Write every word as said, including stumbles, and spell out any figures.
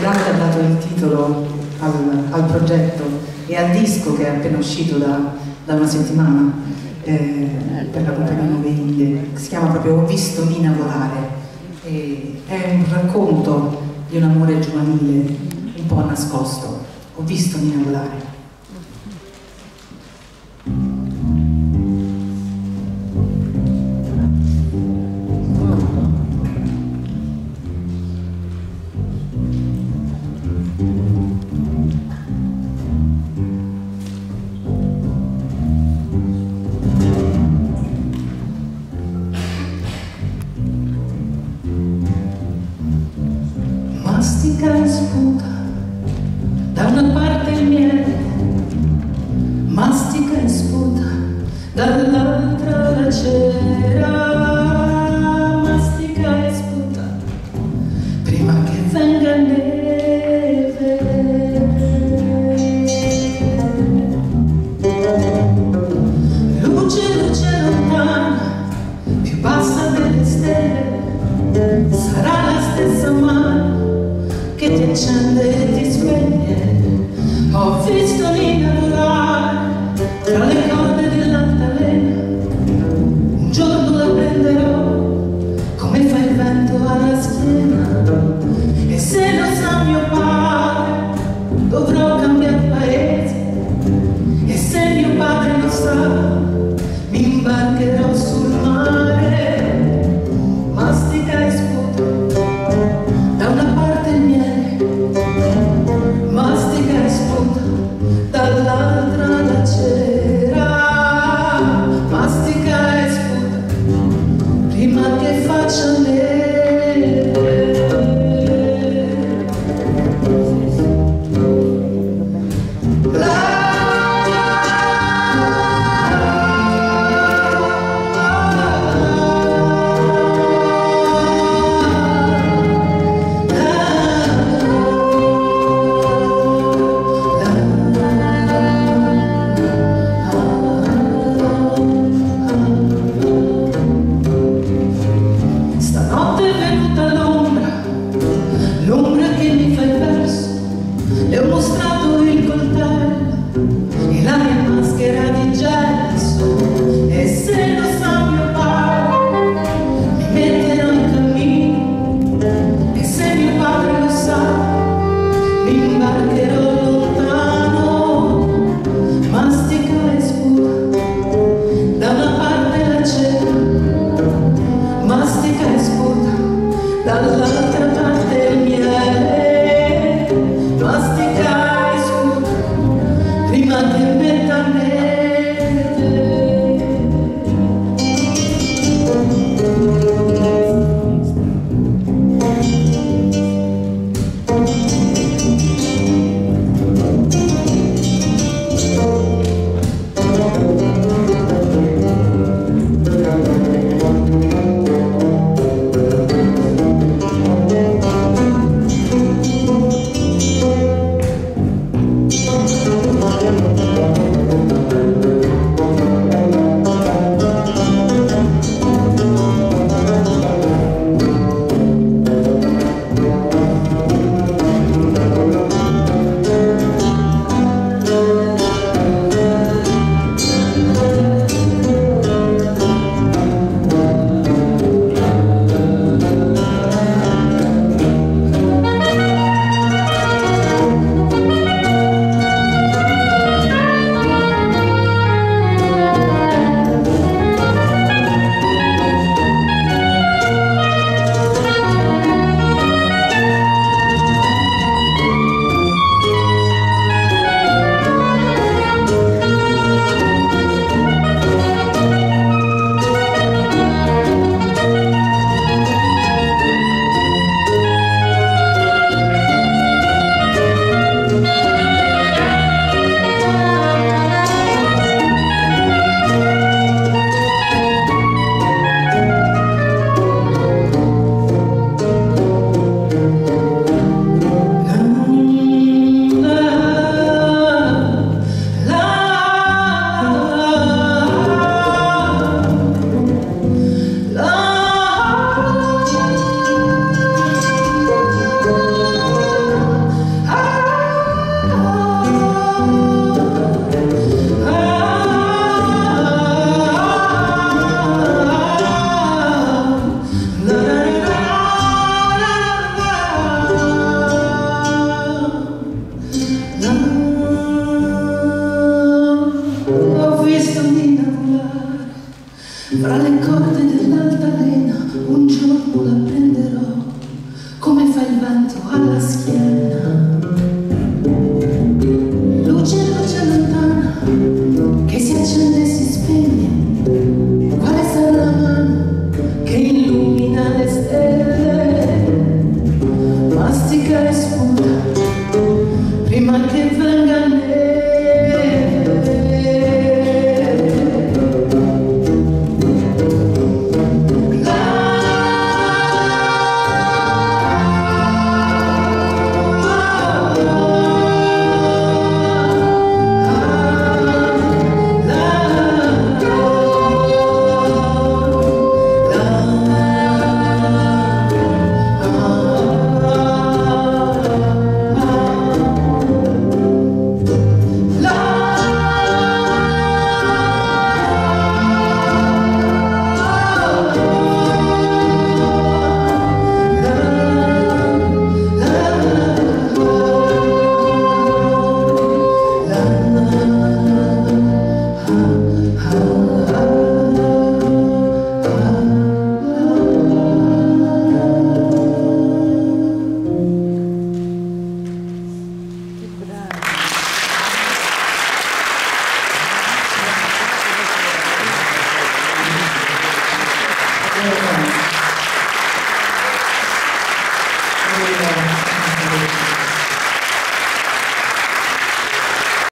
Dante ha dato il titolo al, al progetto e al disco che è appena uscito da, da una settimana eh, per la compagnia Novelindhe, si chiama proprio Ho visto Nina volare. E è un racconto di un amore giovanile un po' nascosto. Ho visto Nina volare. Mastica e sputa da una parte il miele, mastica e sputa dall'altra la cera, mastica e sputa prima che venga neve. Luce, luce lontana, più bassa delle stelle, sarà la stessa mano che ti accende e ti sveglie. Ho visto Nina volare tra le corde dell'altalena, un giorno la prenderò come fa il vento alla schiena, e se lo sa mio padre dovrò cambiare paese, e se mio padre lo sa mi imbarcherò sul mare. Mastica e sputa da una parte il miele, mastica e sputa dall'altra la cera, mastica e sputa prima che faccia neve. La dall'altra parte il miele, mastica e sputa prima che metta neve. Allora.